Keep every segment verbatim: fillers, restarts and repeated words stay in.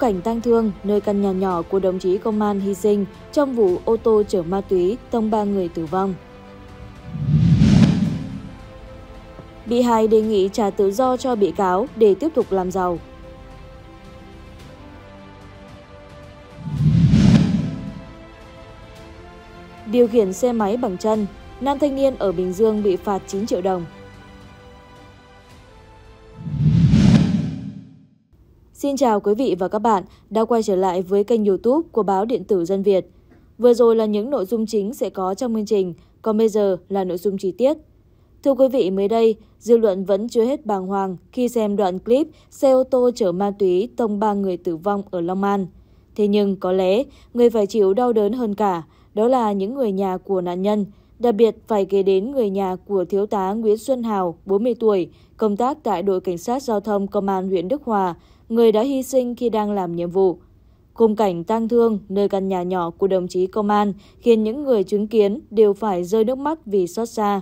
Trong cảnh tang thương, nơi căn nhà nhỏ của đồng chí công an hy sinh trong vụ ô tô chở ma túy tông ba người tử vong. Bị hại đề nghị trả tự do cho bị cáo để tiếp tục làm giàu. Điều khiển xe máy bằng chân, nam thanh niên ở Bình Dương bị phạt chín triệu đồng. Xin chào quý vị và các bạn đã quay trở lại với kênh YouTube của báo Điện tử Dân Việt. Vừa rồi là những nội dung chính sẽ có trong chương trình, còn bây giờ là nội dung chi tiết. Thưa quý vị, mới đây, dư luận vẫn chưa hết bàng hoàng khi xem đoạn clip xe ô tô chở ma túy tông ba người tử vong ở Long An. Thế nhưng có lẽ người phải chịu đau đớn hơn cả, đó là những người nhà của nạn nhân, đặc biệt phải kể đến người nhà của thiếu tá Nguyễn Xuân Hào, bốn mươi tuổi, công tác tại đội cảnh sát giao thông công an huyện Đức Hòa, người đã hy sinh khi đang làm nhiệm vụ. Khung cảnh tang thương nơi căn nhà nhỏ của đồng chí công an khiến những người chứng kiến đều phải rơi nước mắt vì xót xa.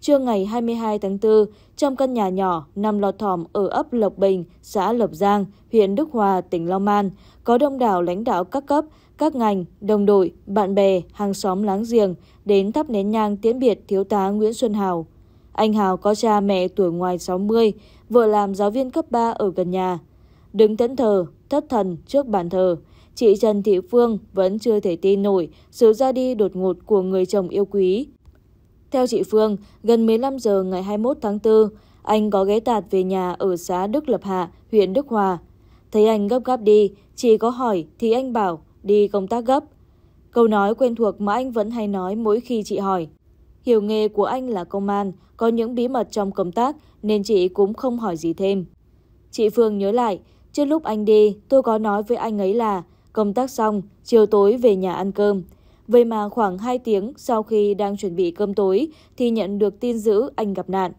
Trưa ngày hai mươi hai tháng tư, trong căn nhà nhỏ nằm lọt thỏm ở ấp Lộc Bình, xã Lộc Giang, huyện Đức Hòa, tỉnh Long An, có đông đảo lãnh đạo các cấp, các ngành, đồng đội, bạn bè, hàng xóm láng giềng đến thắp nén nhang tiễn biệt thiếu tá Nguyễn Xuân Hào. Anh Hào có cha mẹ tuổi ngoài sáu mươi, vợ làm giáo viên cấp ba ở gần nhà. Đứng thẫn thờ, thất thần trước bàn thờ, chị Trần Thị Phương vẫn chưa thể tin nổi sự ra đi đột ngột của người chồng yêu quý. Theo chị Phương, gần mười lăm giờ ngày hai mươi mốt tháng tư, anh có ghé tạt về nhà ở xã Đức Lập Hạ, huyện Đức Hòa. Thấy anh gấp gáp đi, chị có hỏi thì anh bảo đi công tác gấp. Câu nói quen thuộc mà anh vẫn hay nói mỗi khi chị hỏi. Hiểu nghề của anh là công an, có những bí mật trong công tác nên chị cũng không hỏi gì thêm. Chị Phương nhớ lại, trước lúc anh đi, tôi có nói với anh ấy là công tác xong, chiều tối về nhà ăn cơm. Vậy mà khoảng hai tiếng sau khi đang chuẩn bị cơm tối thì nhận được tin dữ anh gặp nạn.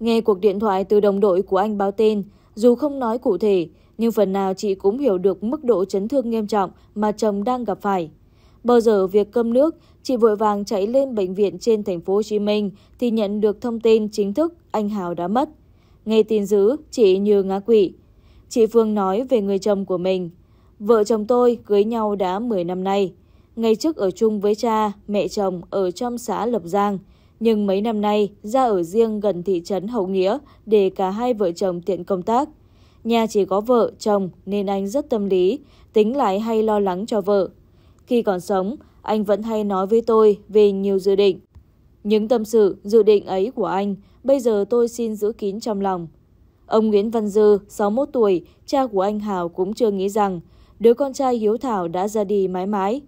Nghe cuộc điện thoại từ đồng đội của anh báo tin, dù không nói cụ thể, nhưng phần nào chị cũng hiểu được mức độ chấn thương nghiêm trọng mà chồng đang gặp phải. Bao giờ việc cơm nước, chị vội vàng chạy lên bệnh viện trên thành phố Hồ Chí Minh thì nhận được thông tin chính thức anh Hào đã mất. Nghe tin dữ, chị như ngã quỵ. Chị Phương nói về người chồng của mình. Vợ chồng tôi cưới nhau đã mười năm nay. Ngày trước ở chung với cha, mẹ chồng ở trong xã Lộc Giang. Nhưng mấy năm nay ra ở riêng gần thị trấn Hậu Nghĩa để cả hai vợ chồng tiện công tác. Nhà chỉ có vợ, chồng nên anh rất tâm lý, tính lại hay lo lắng cho vợ. Khi còn sống, anh vẫn hay nói với tôi về nhiều dự định. Những tâm sự, dự định ấy của anh, bây giờ tôi xin giữ kín trong lòng. Ông Nguyễn Văn Dư, sáu mươi mốt tuổi, cha của anh Hào cũng chưa nghĩ rằng đứa con trai hiếu thảo đã ra đi mãi mãi.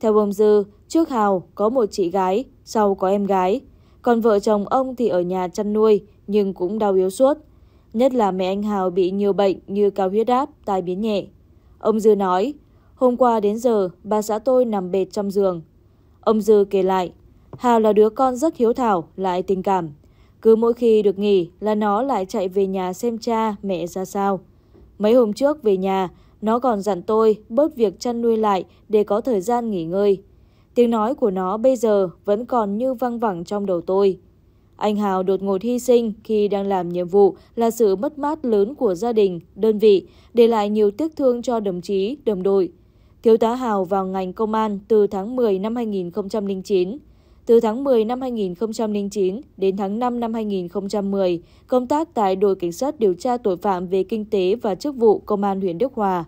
Theo ông Dư, trước Hào có một chị gái, sau có em gái. Còn vợ chồng ông thì ở nhà chăn nuôi nhưng cũng đau yếu suốt. Nhất là mẹ anh Hào bị nhiều bệnh như cao huyết áp, tai biến nhẹ. Ông Dư nói, hôm qua đến giờ bà xã tôi nằm bệt trong giường. Ông Dư kể lại, Hào là đứa con rất hiếu thảo, lại tình cảm. Cứ mỗi khi được nghỉ là nó lại chạy về nhà xem cha, mẹ ra sao. Mấy hôm trước về nhà, nó còn dặn tôi bớt việc chăn nuôi lại để có thời gian nghỉ ngơi. Tiếng nói của nó bây giờ vẫn còn như văng vẳng trong đầu tôi. Anh Hào đột ngột hy sinh khi đang làm nhiệm vụ là sự mất mát lớn của gia đình, đơn vị, để lại nhiều tiếc thương cho đồng chí, đồng đội. Thiếu tá Hào vào ngành công an từ tháng mười năm hai nghìn không trăm lẻ chín. Từ tháng mười năm hai nghìn không trăm lẻ chín đến tháng năm năm hai nghìn không trăm mười, công tác tại đội cảnh sát điều tra tội phạm về kinh tế và chức vụ công an huyện Đức Hòa.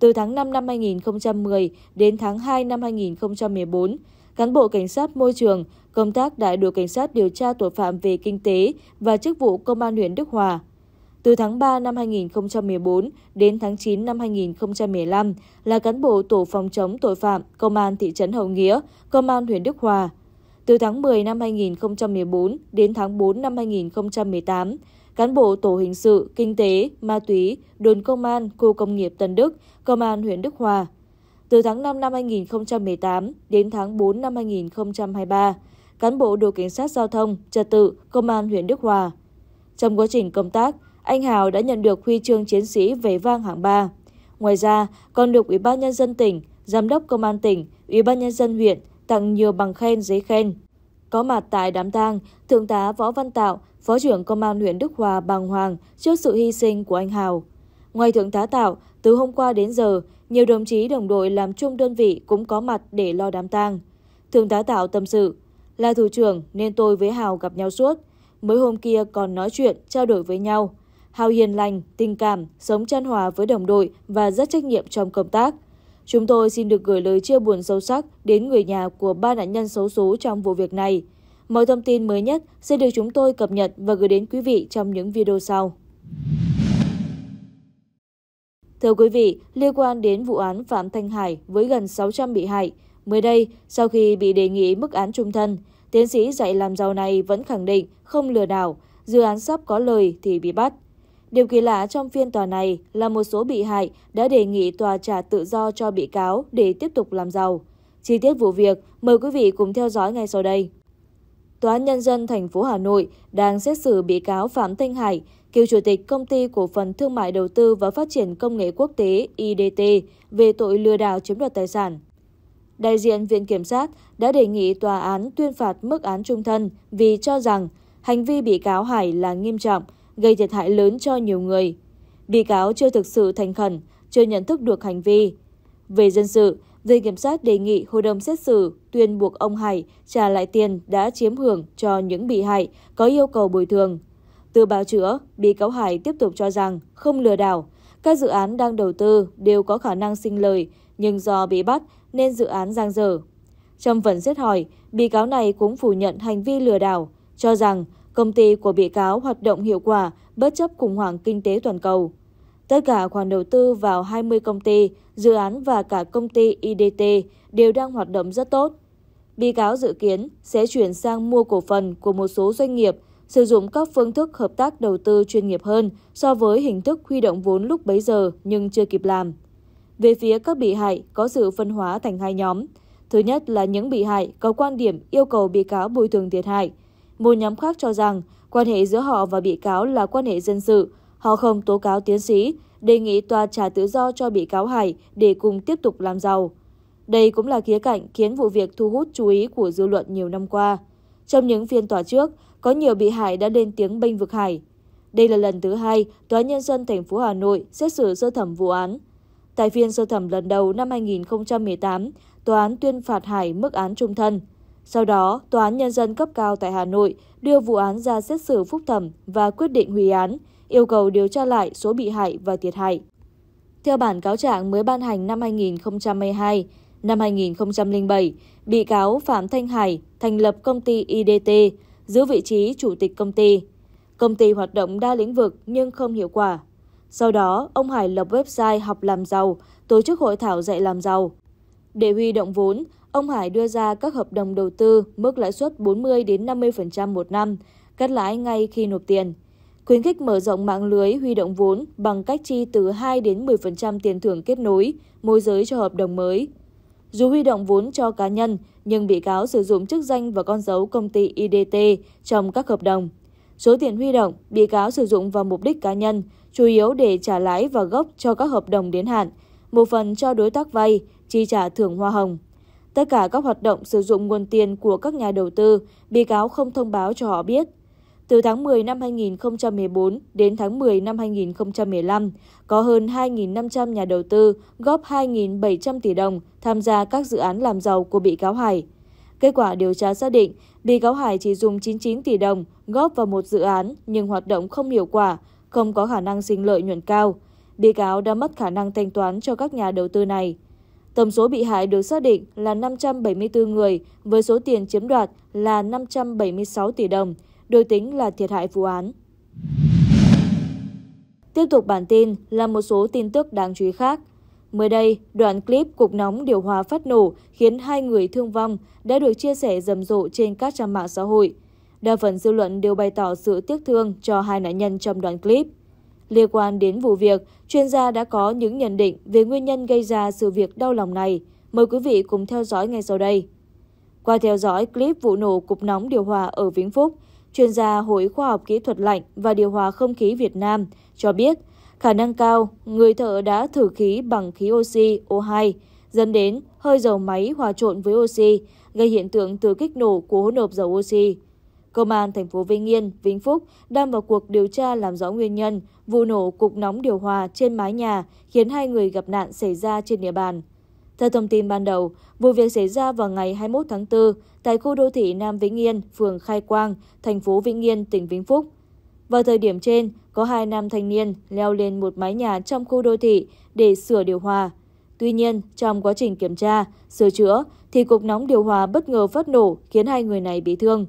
Từ tháng năm năm hai nghìn không trăm mười đến tháng hai năm hai nghìn không trăm mười bốn, cán bộ cảnh sát môi trường, công tác tại đội cảnh sát điều tra tội phạm về kinh tế và chức vụ công an huyện Đức Hòa. Từ tháng ba năm hai nghìn không trăm mười bốn đến tháng chín năm hai nghìn không trăm mười lăm là cán bộ tổ phòng chống tội phạm công an thị trấn Hậu Nghĩa, công an huyện Đức Hòa. Từ tháng mười năm hai nghìn không trăm mười bốn đến tháng tư năm hai nghìn không trăm mười tám, cán bộ tổ hình sự, kinh tế, ma túy, đồn công an, khu công nghiệp Tân Đức, công an huyện Đức Hòa. Từ tháng năm năm hai nghìn không trăm mười tám đến tháng tư năm hai nghìn không trăm hai mươi ba, cán bộ đội cảnh sát giao thông, trật tự, công an huyện Đức Hòa. Trong quá trình công tác, anh Hào đã nhận được huy chương chiến sĩ vẻ vang hạng ba. Ngoài ra, còn được Ủy ban nhân dân tỉnh, Giám đốc Công an tỉnh, Ủy ban nhân dân huyện tặng nhiều bằng khen, giấy khen. Có mặt tại đám tang, Thượng tá Võ Văn Tạo, Phó trưởng Công an huyện Đức Hòa bàng hoàng trước sự hy sinh của anh Hào. Ngoài Thượng tá Tạo, Từ hôm qua đến giờ, nhiều đồng chí đồng đội làm chung đơn vị cũng có mặt để lo đám tang. Thượng tá Tạo tâm sự, là thủ trưởng nên tôi với Hào gặp nhau suốt, mới hôm kia còn nói chuyện, trao đổi với nhau. Hào hiền lành, tình cảm, sống chan hòa với đồng đội và rất trách nhiệm trong công tác. Chúng tôi xin được gửi lời chia buồn sâu sắc đến người nhà của ba nạn nhân xấu số trong vụ việc này. Mọi thông tin mới nhất sẽ được chúng tôi cập nhật và gửi đến quý vị trong những video sau. Thưa quý vị, liên quan đến vụ án Phạm Thanh Hải với gần sáu trăm bị hại, mới đây, sau khi bị đề nghị mức án chung thân, tiến sĩ dạy làm giàu này vẫn khẳng định không lừa đảo, dự án sắp có lời thì bị bắt. Điều kỳ lạ trong phiên tòa này là một số bị hại đã đề nghị tòa trả tự do cho bị cáo để tiếp tục làm giàu. Chi tiết vụ việc, mời quý vị cùng theo dõi ngay sau đây. Tòa án Nhân dân thành phố Hà Nội đang xét xử bị cáo Phạm Thanh Hải, cựu chủ tịch Công ty Cổ phần Thương mại Đầu tư và Phát triển Công nghệ Quốc tế I D T về tội lừa đảo chiếm đoạt tài sản. Đại diện Viện Kiểm sát đã đề nghị tòa án tuyên phạt mức án chung thân vì cho rằng hành vi bị cáo Hải là nghiêm trọng, gây thiệt hại lớn cho nhiều người. Bị cáo chưa thực sự thành khẩn, chưa nhận thức được hành vi. Về dân sự, Viện Kiểm sát đề nghị hội đồng xét xử tuyên buộc ông Hải trả lại tiền đã chiếm hưởng cho những bị hại có yêu cầu bồi thường. Từ bào chữa, bị cáo Hải tiếp tục cho rằng không lừa đảo, các dự án đang đầu tư đều có khả năng sinh lời, nhưng do bị bắt nên dự án giang dở. Trong phần xét hỏi, bị cáo này cũng phủ nhận hành vi lừa đảo, cho rằng công ty của bị cáo hoạt động hiệu quả bất chấp khủng hoảng kinh tế toàn cầu. Tất cả khoản đầu tư vào hai mươi công ty, dự án và cả công ty I D T đều đang hoạt động rất tốt. Bị cáo dự kiến sẽ chuyển sang mua cổ phần của một số doanh nghiệp, sử dụng các phương thức hợp tác đầu tư chuyên nghiệp hơn so với hình thức huy động vốn lúc bấy giờ nhưng chưa kịp làm. Về phía các bị hại có sự phân hóa thành hai nhóm. Thứ nhất là những bị hại có quan điểm yêu cầu bị cáo bồi thường thiệt hại. Một nhóm khác cho rằng quan hệ giữa họ và bị cáo là quan hệ dân sự, họ không tố cáo tiến sĩ, đề nghị tòa trả tự do cho bị cáo Hải để cùng tiếp tục làm giàu. Đây cũng là khía cạnh khiến vụ việc thu hút chú ý của dư luận nhiều năm qua. Trong những phiên tòa trước, có nhiều bị hại đã lên tiếng bênh vực Hải. Đây là lần thứ hai Tòa án Nhân dân thành phố Hà Nội xét xử sơ thẩm vụ án. Tại phiên sơ thẩm lần đầu năm hai nghìn không trăm mười tám, tòa án tuyên phạt Hải mức án chung thân. Sau đó, Tòa án Nhân dân cấp cao tại Hà Nội đưa vụ án ra xét xử phúc thẩm và quyết định hủy án, yêu cầu điều tra lại số bị hại và thiệt hại. Theo bản cáo trạng mới ban hành năm hai nghìn không trăm hai mươi hai, năm hai nghìn không trăm lẻ bảy, bị cáo Phạm Thanh Hải thành lập công ty I D T, giữ vị trí chủ tịch công ty. Công ty hoạt động đa lĩnh vực nhưng không hiệu quả. Sau đó, ông Hải lập website học làm giàu, tổ chức hội thảo dạy làm giàu. Để huy động vốn, ông Hải đưa ra các hợp đồng đầu tư mức lãi suất bốn mươi đến năm mươi phần trăm một năm, cắt lãi ngay khi nộp tiền. Khuyến khích mở rộng mạng lưới huy động vốn bằng cách chi từ hai đến mười phần trăm tiền thưởng kết nối, môi giới cho hợp đồng mới. Dù huy động vốn cho cá nhân, nhưng bị cáo sử dụng chức danh và con dấu công ty I D T trong các hợp đồng. Số tiền huy động, bị cáo sử dụng vào mục đích cá nhân, chủ yếu để trả lãi và gốc cho các hợp đồng đến hạn, một phần cho đối tác vay, chi trả thưởng hoa hồng. Tất cả các hoạt động sử dụng nguồn tiền của các nhà đầu tư, bị cáo không thông báo cho họ biết. Từ tháng mười năm hai nghìn không trăm mười bốn đến tháng mười năm hai nghìn không trăm mười lăm, có hơn hai nghìn năm trăm nhà đầu tư góp hai nghìn bảy trăm tỷ đồng tham gia các dự án làm giàu của bị cáo Hải. Kết quả điều tra xác định, bị cáo Hải chỉ dùng chín mươi chín tỷ đồng góp vào một dự án nhưng hoạt động không hiệu quả, không có khả năng sinh lợi nhuận cao. Bị cáo đã mất khả năng thanh toán cho các nhà đầu tư này. Tổng số bị hại được xác định là năm trăm bảy mươi tư người với số tiền chiếm đoạt là năm trăm bảy mươi sáu tỷ đồng, được tính là thiệt hại vụ án. Tiếp tục bản tin là một số tin tức đáng chú ý khác. Mới đây, đoạn clip cục nóng điều hòa phát nổ khiến hai người thương vong đã được chia sẻ rầm rộ trên các trang mạng xã hội. Đa phần dư luận đều bày tỏ sự tiếc thương cho hai nạn nhân trong đoạn clip. Liên quan đến vụ việc, chuyên gia đã có những nhận định về nguyên nhân gây ra sự việc đau lòng này. Mời quý vị cùng theo dõi ngay sau đây. Qua theo dõi clip vụ nổ cục nóng điều hòa ở Vĩnh Phúc, chuyên gia Hội Khoa học Kỹ thuật Lạnh và Điều hòa Không khí Việt Nam cho biết khả năng cao người thợ đã thử khí bằng khí oxy O hai, dẫn đến hơi dầu máy hòa trộn với oxy, gây hiện tượng từ kích nổ của hỗn hợp dầu oxy. Công an thành phố Vĩnh Yên, Vĩnh Phúc đang vào cuộc điều tra làm rõ nguyên nhân vụ nổ cục nóng điều hòa trên mái nhà khiến hai người gặp nạn xảy ra trên địa bàn. Theo thông tin ban đầu, vụ việc xảy ra vào ngày hai mươi mốt tháng tư tại khu đô thị Nam Vĩnh Yên, phường Khai Quang, thành phố Vĩnh Yên, tỉnh Vĩnh Phúc. Vào thời điểm trên, có hai nam thanh niên leo lên một mái nhà trong khu đô thị để sửa điều hòa. Tuy nhiên, trong quá trình kiểm tra, sửa chữa thì cục nóng điều hòa bất ngờ phát nổ khiến hai người này bị thương.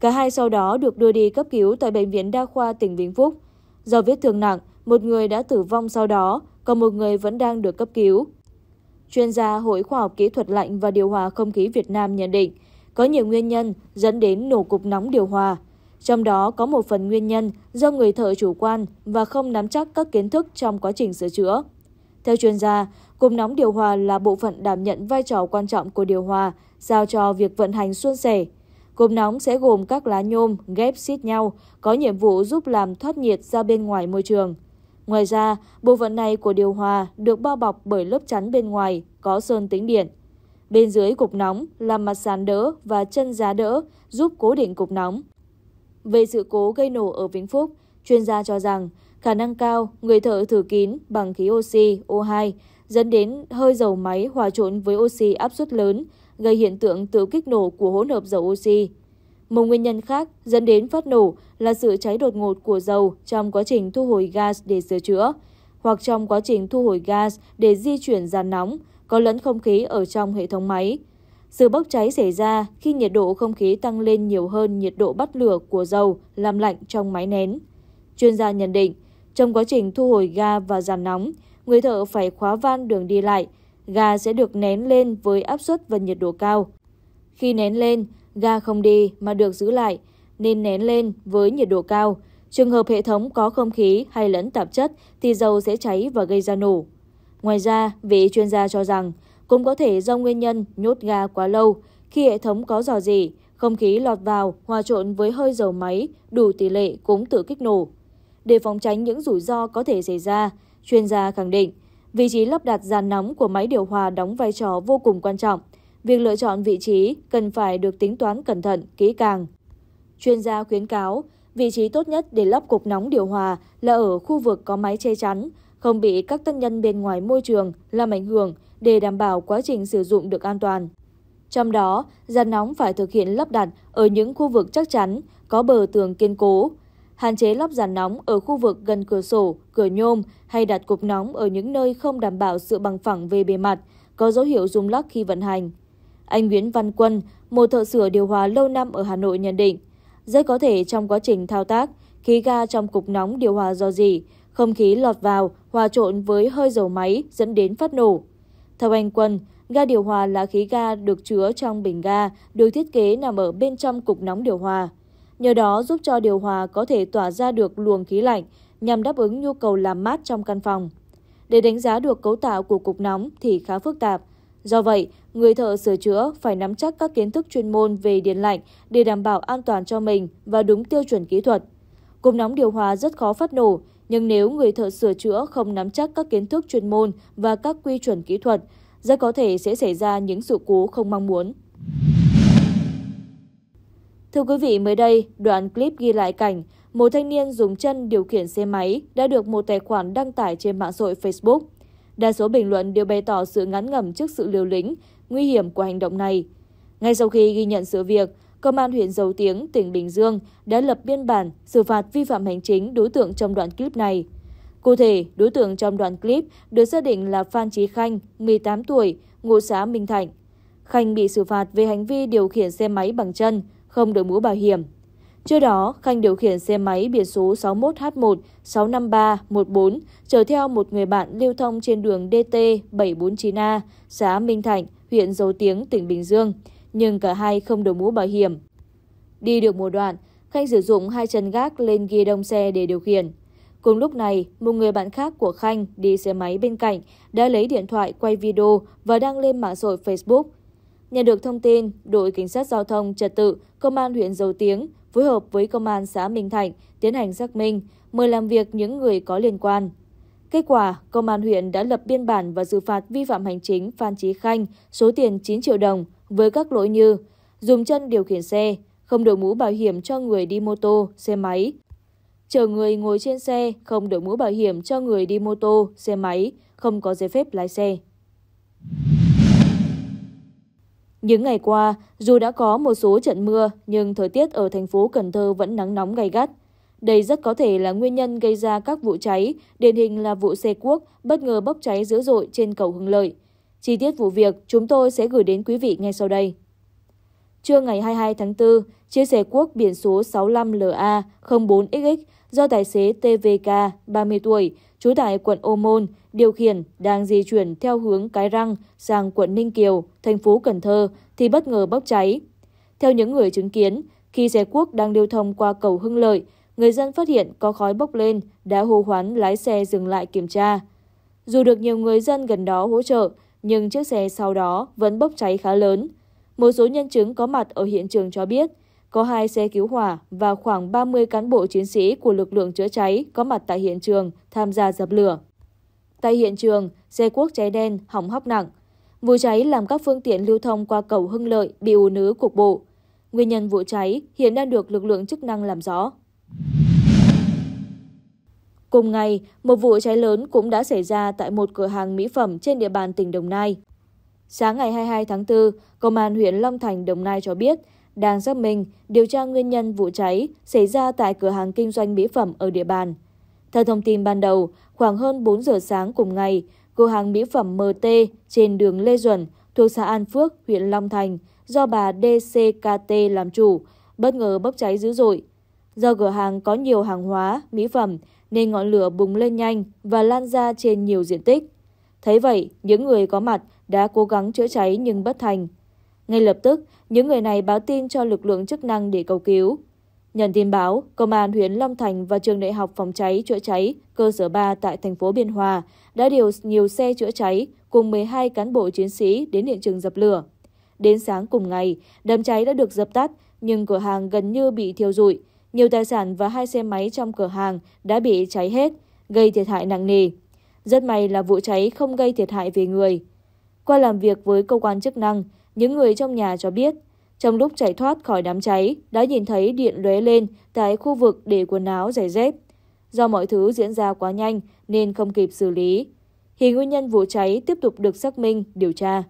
Cả hai sau đó được đưa đi cấp cứu tại Bệnh viện Đa khoa tỉnh Vĩnh Phúc. Do vết thương nặng, một người đã tử vong sau đó, còn một người vẫn đang được cấp cứu. Chuyên gia Hội Khoa học Kỹ thuật Lạnh và Điều hòa Không khí Việt Nam nhận định có nhiều nguyên nhân dẫn đến nổ cục nóng điều hòa. Trong đó có một phần nguyên nhân do người thợ chủ quan và không nắm chắc các kiến thức trong quá trình sửa chữa. Theo chuyên gia, cục nóng điều hòa là bộ phận đảm nhận vai trò quan trọng của điều hòa, giao cho việc vận hành suôn sẻ. Cục nóng sẽ gồm các lá nhôm ghép xít nhau, có nhiệm vụ giúp làm thoát nhiệt ra bên ngoài môi trường. Ngoài ra, bộ phận này của điều hòa được bao bọc bởi lớp chắn bên ngoài có sơn tĩnh điện. Bên dưới cục nóng là mặt sàn đỡ và chân giá đỡ giúp cố định cục nóng. Về sự cố gây nổ ở Vĩnh Phúc, chuyên gia cho rằng khả năng cao người thợ thử kín bằng khí oxy O hai dẫn đến hơi dầu máy hòa trộn với oxy áp suất lớn, gây hiện tượng tự kích nổ của hỗn hợp dầu oxy. Một nguyên nhân khác dẫn đến phát nổ là sự cháy đột ngột của dầu trong quá trình thu hồi gas để sửa chữa, hoặc trong quá trình thu hồi gas để di chuyển dàn nóng, có lẫn không khí ở trong hệ thống máy. Sự bốc cháy xảy ra khi nhiệt độ không khí tăng lên nhiều hơn nhiệt độ bắt lửa của dầu làm lạnh trong máy nén. Chuyên gia nhận định, trong quá trình thu hồi ga và dàn nóng, người thợ phải khóa van đường đi lại, ga sẽ được nén lên với áp suất và nhiệt độ cao. Khi nén lên, ga không đi mà được giữ lại, nên nén lên với nhiệt độ cao. Trường hợp hệ thống có không khí hay lẫn tạp chất thì dầu sẽ cháy và gây ra nổ. Ngoài ra, vị chuyên gia cho rằng cũng có thể do nguyên nhân nhốt ga quá lâu, khi hệ thống có rò rỉ, không khí lọt vào hòa trộn với hơi dầu máy đủ tỷ lệ cũng tự kích nổ. Để phòng tránh những rủi ro có thể xảy ra, chuyên gia khẳng định vị trí lắp đặt dàn nóng của máy điều hòa đóng vai trò vô cùng quan trọng. Việc lựa chọn vị trí cần phải được tính toán cẩn thận, kỹ càng. Chuyên gia khuyến cáo, vị trí tốt nhất để lắp cục nóng điều hòa là ở khu vực có máy che chắn, không bị các tác nhân bên ngoài môi trường làm ảnh hưởng để đảm bảo quá trình sử dụng được an toàn. Trong đó, dàn nóng phải thực hiện lắp đặt ở những khu vực chắc chắn, có bờ tường kiên cố. Hạn chế lắp dàn nóng ở khu vực gần cửa sổ, cửa nhôm hay đặt cục nóng ở những nơi không đảm bảo sự bằng phẳng về bề mặt, có dấu hiệu rung lắc khi vận hành. Anh Nguyễn Văn Quân, một thợ sửa điều hòa lâu năm ở Hà Nội nhận định, rất có thể trong quá trình thao tác, khí ga trong cục nóng điều hòa rò rỉ, không khí lọt vào, hòa trộn với hơi dầu máy dẫn đến phát nổ. Theo anh Quân, ga điều hòa là khí ga được chứa trong bình ga được thiết kế nằm ở bên trong cục nóng điều hòa. Nhờ đó giúp cho điều hòa có thể tỏa ra được luồng khí lạnh nhằm đáp ứng nhu cầu làm mát trong căn phòng. Để đánh giá được cấu tạo của cục nóng thì khá phức tạp. Do vậy, người thợ sửa chữa phải nắm chắc các kiến thức chuyên môn về điện lạnh để đảm bảo an toàn cho mình và đúng tiêu chuẩn kỹ thuật. Cục nóng điều hòa rất khó phát nổ, nhưng nếu người thợ sửa chữa không nắm chắc các kiến thức chuyên môn và các quy chuẩn kỹ thuật, rất có thể sẽ xảy ra những sự cố không mong muốn. Thưa quý vị, mới đây, đoạn clip ghi lại cảnh một thanh niên dùng chân điều khiển xe máy đã được một tài khoản đăng tải trên mạng xã hội Facebook. Đa số bình luận đều bày tỏ sự ngán ngẩm trước sự liều lĩnh, nguy hiểm của hành động này. Ngay sau khi ghi nhận sự việc, Công an huyện Dầu Tiếng, tỉnh Bình Dương đã lập biên bản xử phạt vi phạm hành chính đối tượng trong đoạn clip này. Cụ thể, đối tượng trong đoạn clip được xác định là Phan Chí Khanh, mười tám tuổi, ngụ xã Minh Thạnh. Khanh bị xử phạt về hành vi điều khiển xe máy bằng chân, không đội mũ bảo hiểm. Trước đó, Khanh điều khiển xe máy biển số sáu mốt H một sáu năm ba một bốn chở theo một người bạn lưu thông trên đường D T bảy bốn chín A, xã Minh Thạnh, huyện Dầu Tiếng, tỉnh Bình Dương, nhưng cả hai không đội mũ bảo hiểm. Đi được một đoạn, Khanh sử dụng hai chân gác lên ghi đông xe để điều khiển. Cùng lúc này, một người bạn khác của Khanh đi xe máy bên cạnh đã lấy điện thoại quay video và đăng lên mạng xã hội Facebook. Nhận được thông tin, đội cảnh sát giao thông trật tự Công an huyện Dầu Tiếng phối hợp với Công an xã Minh Thạnh tiến hành xác minh, mời làm việc những người có liên quan. Kết quả, Công an huyện đã lập biên bản và xử phạt vi phạm hành chính Phan Chí Khanh số tiền chín triệu đồng với các lỗi như dùng chân điều khiển xe, không đội mũ bảo hiểm cho người đi mô tô, xe máy. Chở người ngồi trên xe, không đội mũ bảo hiểm cho người đi mô tô, xe máy, không có giấy phép lái xe. Những ngày qua, dù đã có một số trận mưa, nhưng thời tiết ở thành phố Cần Thơ vẫn nắng nóng gay gắt. Đây rất có thể là nguyên nhân gây ra các vụ cháy, điển hình là vụ xe cuốc bất ngờ bốc cháy dữ dội trên cầu Hưng Lợi. Chi tiết vụ việc chúng tôi sẽ gửi đến quý vị ngay sau đây. Trưa ngày hai mươi hai tháng tư, chiếc xe cuốc biển số sáu mươi lăm L A không bốn X X do tài xế T V K, ba mươi tuổi, trú tại quận Ô Môn, điều khiển đang di chuyển theo hướng Cái Răng sang quận Ninh Kiều, thành phố Cần Thơ thì bất ngờ bốc cháy. Theo những người chứng kiến, khi xe cuốc đang lưu thông qua cầu Hưng Lợi, người dân phát hiện có khói bốc lên đã hô hoán lái xe dừng lại kiểm tra. Dù được nhiều người dân gần đó hỗ trợ, nhưng chiếc xe sau đó vẫn bốc cháy khá lớn. Một số nhân chứng có mặt ở hiện trường cho biết, có hai xe cứu hỏa và khoảng ba mươi cán bộ chiến sĩ của lực lượng chữa cháy có mặt tại hiện trường tham gia dập lửa. Tại hiện trường, xe cuốc cháy đen hỏng hóc nặng. Vụ cháy làm các phương tiện lưu thông qua cầu Hưng Lợi bị ùn ứ cục bộ. Nguyên nhân vụ cháy hiện đang được lực lượng chức năng làm rõ. Cùng ngày, một vụ cháy lớn cũng đã xảy ra tại một cửa hàng mỹ phẩm trên địa bàn tỉnh Đồng Nai. Sáng ngày hai mươi hai tháng tư, Công an huyện Long Thành, Đồng Nai cho biết đang xác minh điều tra nguyên nhân vụ cháy xảy ra tại cửa hàng kinh doanh mỹ phẩm ở địa bàn. Theo thông tin ban đầu, khoảng hơn bốn giờ sáng cùng ngày, cửa hàng mỹ phẩm M T trên đường Lê Duẩn thuộc xã An Phước, huyện Long Thành do bà D C K T làm chủ, bất ngờ bốc cháy dữ dội. Do cửa hàng có nhiều hàng hóa, mỹ phẩm nên ngọn lửa bùng lên nhanh và lan ra trên nhiều diện tích. Thấy vậy, những người có mặt đã cố gắng chữa cháy nhưng bất thành. Ngay lập tức, những người này báo tin cho lực lượng chức năng để cầu cứu. Nhận tin báo, Công an huyện Long Thành và Trường Đại học Phòng cháy chữa cháy cơ sở ba tại thành phố Biên Hòa đã điều nhiều xe chữa cháy cùng mười hai cán bộ chiến sĩ đến hiện trường dập lửa. Đến sáng cùng ngày, đám cháy đã được dập tắt nhưng cửa hàng gần như bị thiêu rụi. Nhiều tài sản và hai xe máy trong cửa hàng đã bị cháy hết, gây thiệt hại nặng nề. Rất may là vụ cháy không gây thiệt hại về người. Qua làm việc với cơ quan chức năng, những người trong nhà cho biết, trong lúc chạy thoát khỏi đám cháy, đã nhìn thấy điện lóe lên tại khu vực để quần áo giày dép. Do mọi thứ diễn ra quá nhanh nên không kịp xử lý. Hiện nguyên nhân vụ cháy tiếp tục được xác minh, điều tra.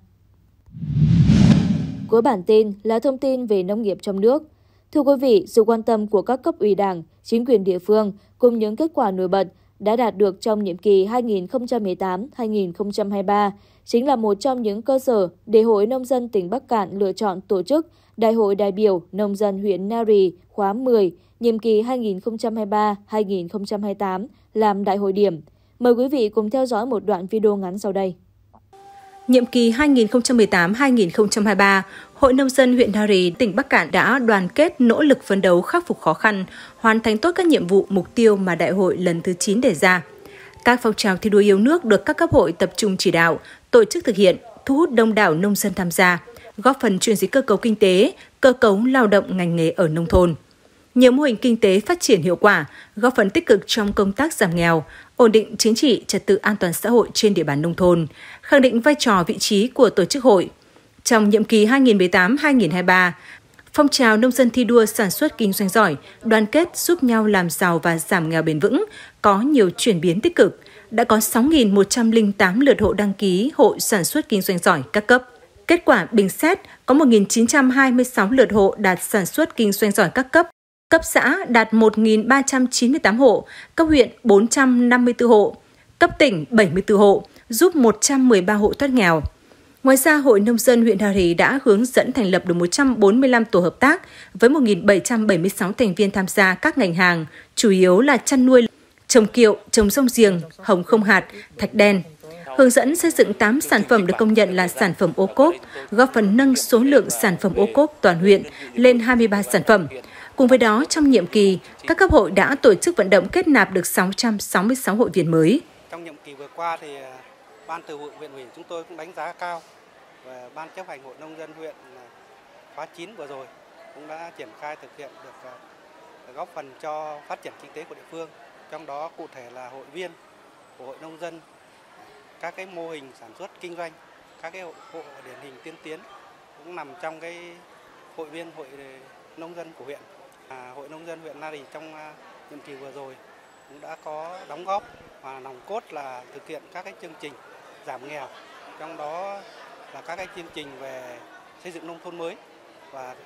Cuối bản tin là thông tin về nông nghiệp trong nước. Thưa quý vị, sự quan tâm của các cấp ủy đảng, chính quyền địa phương cùng những kết quả nổi bật đã đạt được trong nhiệm kỳ hai nghìn không trăm mười tám đến hai nghìn không trăm hai mươi ba chính là một trong những cơ sở để Hội Nông dân tỉnh Bắc Cạn lựa chọn tổ chức Đại hội đại biểu Nông dân huyện Na Rì khóa mười, nhiệm kỳ hai nghìn không trăm hai mươi ba đến hai nghìn không trăm hai mươi tám làm đại hội điểm. Mời quý vị cùng theo dõi một đoạn video ngắn sau đây. Nhiệm kỳ hai nghìn không trăm mười tám đến hai nghìn không trăm hai mươi ba, Hội Nông dân huyện Na Rì, tỉnh Bắc Cạn đã đoàn kết nỗ lực phấn đấu khắc phục khó khăn, hoàn thành tốt các nhiệm vụ, mục tiêu mà đại hội lần thứ chín đề ra. Các phong trào thi đua yêu nước được các cấp hội tập trung chỉ đạo, tổ chức thực hiện, thu hút đông đảo nông dân tham gia, góp phần chuyển dịch cơ cấu kinh tế, cơ cấu lao động ngành nghề ở nông thôn. Nhiều mô hình kinh tế phát triển hiệu quả, góp phần tích cực trong công tác giảm nghèo, ổn định chính trị, trật tự an toàn xã hội trên địa bàn nông thôn, khẳng định vai trò vị trí của tổ chức hội. Trong nhiệm kỳ hai nghìn không trăm mười tám đến hai nghìn không trăm hai mươi ba, phong trào nông dân thi đua sản xuất kinh doanh giỏi, đoàn kết giúp nhau làm giàu và giảm nghèo bền vững, có nhiều chuyển biến tích cực, đã có sáu nghìn một trăm lẻ tám lượt hộ đăng ký hội sản xuất kinh doanh giỏi các cấp. Kết quả bình xét có một nghìn chín trăm hai mươi sáu lượt hộ đạt sản xuất kinh doanh giỏi các cấp, cấp xã đạt một nghìn ba trăm chín mươi tám hộ, cấp huyện bốn trăm năm mươi tư hộ, cấp tỉnh bảy mươi tư hộ, giúp một trăm mười ba hộ thoát nghèo. Ngoài ra, Hội Nông dân huyện Na Rì đã hướng dẫn thành lập được một trăm bốn mươi lăm tổ hợp tác với một nghìn bảy trăm bảy mươi sáu thành viên tham gia các ngành hàng, chủ yếu là chăn nuôi, trồng kiệu, trồng rong giềng, hồng không hạt, thạch đen. Hướng dẫn xây dựng tám sản phẩm được công nhận là sản phẩm ô cốp, góp phần nâng số lượng sản phẩm ô cốp toàn huyện lên hai mươi ba sản phẩm. Cùng với đó, trong nhiệm kỳ, các cấp hội đã tổ chức vận động kết nạp được sáu trăm sáu mươi sáu hội viên mới. Trong nhiệm kỳ vừa qua thì Ban Thường vụ huyện ủy chúng tôi cũng đánh giá cao và Ban chấp hành Hội Nông dân huyện khóa chín vừa rồi cũng đã triển khai thực hiện được góp phần cho phát triển kinh tế của địa phương. Trong đó cụ thể là hội viên của Hội Nông dân, các cái mô hình sản xuất kinh doanh, các cái hộ điển hình tiên tiến cũng nằm trong cái hội viên hội nông dân của huyện. À, Hội Nông dân huyện Na Rì trong nhiệm kỳ vừa rồi cũng đã có đóng góp và nòng cốt là thực hiện các cái chương trình giảm nghèo, trong đó là các cái chương trình về xây dựng nông thôn mới, và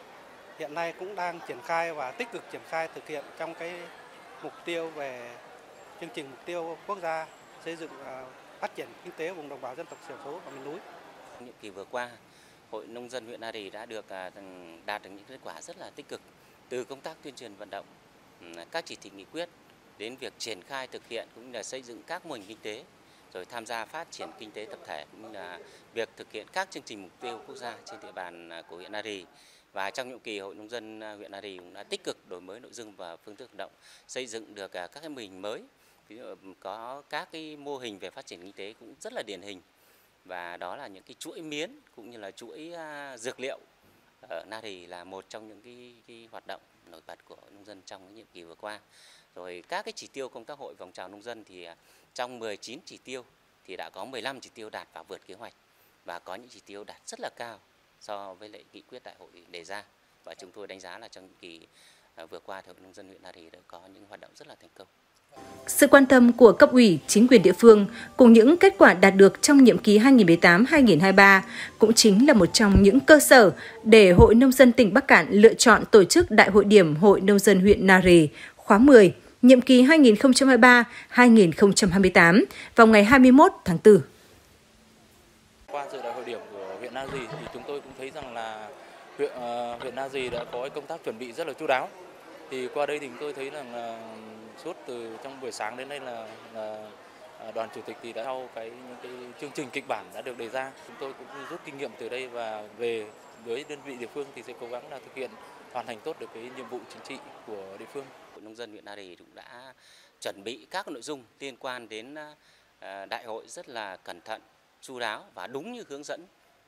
hiện nay cũng đang triển khai và tích cực triển khai thực hiện trong cái mục tiêu về chương trình mục tiêu quốc gia xây dựng uh, phát triển kinh tế vùng đồng bào dân tộc thiểu số và miền núi. Nhiệm kỳ vừa qua, Hội Nông dân huyện Na Rì đã được uh, đạt được những kết quả rất là tích cực, từ công tác tuyên truyền vận động, các chỉ thị nghị quyết đến việc triển khai thực hiện cũng như là xây dựng các mô hình kinh tế, rồi tham gia phát triển kinh tế tập thể cũng như là việc thực hiện các chương trình mục tiêu quốc gia trên địa bàn của huyện Na Rì. Và trong nhiệm kỳ, Hội Nông dân huyện Na Rì cũng đã tích cực đổi mới nội dung và phương thức hoạt động, xây dựng được các cái mô hình mới, ví dụ có các cái mô hình về phát triển kinh tế cũng rất là điển hình, và đó là những cái chuỗi miến cũng như là chuỗi dược liệu ở Na Rì là một trong những cái, cái hoạt động nổi bật của nông dân trong cái nhiệm kỳ vừa qua. Rồi các cái chỉ tiêu công tác hội phong trào nông dân thì trong mười chín chỉ tiêu thì đã có mười lăm chỉ tiêu đạt và vượt kế hoạch, và có những chỉ tiêu đạt rất là cao so với lại nghị quyết đại hội đề ra. Và chúng tôi đánh giá là trong nhiệm kỳ vừa qua, Hội Nông dân huyện Na Rì đã có những hoạt động rất là thành công. Sự quan tâm của cấp ủy, chính quyền địa phương cùng những kết quả đạt được trong nhiệm kỳ hai nghìn không trăm mười tám đến hai nghìn không trăm hai mươi ba cũng chính là một trong những cơ sở để Hội Nông dân tỉnh Bắc Cạn lựa chọn tổ chức Đại hội điểm Hội Nông dân huyện Na Rì khóa mười, nhiệm kỳ hai nghìn không trăm hai mươi ba đến hai nghìn không trăm hai mươi tám vào ngày hai mươi mốt tháng tư. Qua dự đại hội điểm của huyện Na Rì thì chúng tôi cũng thấy rằng là huyện, uh, huyện Na Rì đã có công tác chuẩn bị rất là chu đáo. Thì qua đây thì chúng tôi thấy rằng là suốt từ trong buổi sáng đến nay là, là đoàn chủ tịch thì đã theo cái, cái chương trình kịch bản đã được đề ra. Chúng tôi cũng rút kinh nghiệm từ đây và về với đơn vị địa phương thì sẽ cố gắng là thực hiện hoàn thành tốt được cái nhiệm vụ chính trị của địa phương. Hội Nông dân huyện Na Rì cũng đã chuẩn bị các nội dung liên quan đến đại hội rất là cẩn thận, chu đáo và đúng như hướng dẫn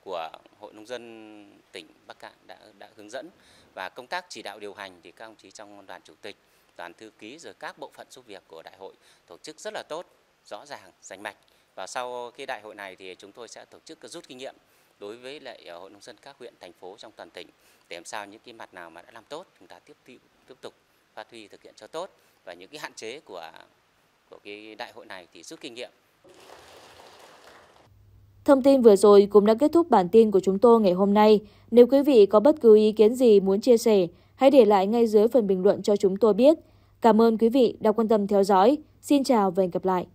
của Hội Nông dân tỉnh Bắc Cạn đã đã hướng dẫn. Và công tác chỉ đạo điều hành thì các đồng chí trong đoàn chủ tịch, đoàn thư ký rồi các bộ phận giúp việc của đại hội tổ chức rất là tốt, rõ ràng, rành mạch. Và sau cái đại hội này thì chúng tôi sẽ tổ chức rút kinh nghiệm đối với lại Hội Nông dân các huyện, thành phố trong toàn tỉnh, để làm sao những cái mặt nào mà đã làm tốt chúng ta tiếp tục tiếp tục phát huy thực hiện cho tốt, và những cái hạn chế của của cái đại hội này thì rút kinh nghiệm. Thông tin vừa rồi cũng đã kết thúc bản tin của chúng tôi ngày hôm nay. Nếu quý vị có bất cứ ý kiến gì muốn chia sẻ, hãy để lại ngay dưới phần bình luận cho chúng tôi biết. Cảm ơn quý vị đã quan tâm theo dõi. Xin chào và hẹn gặp lại.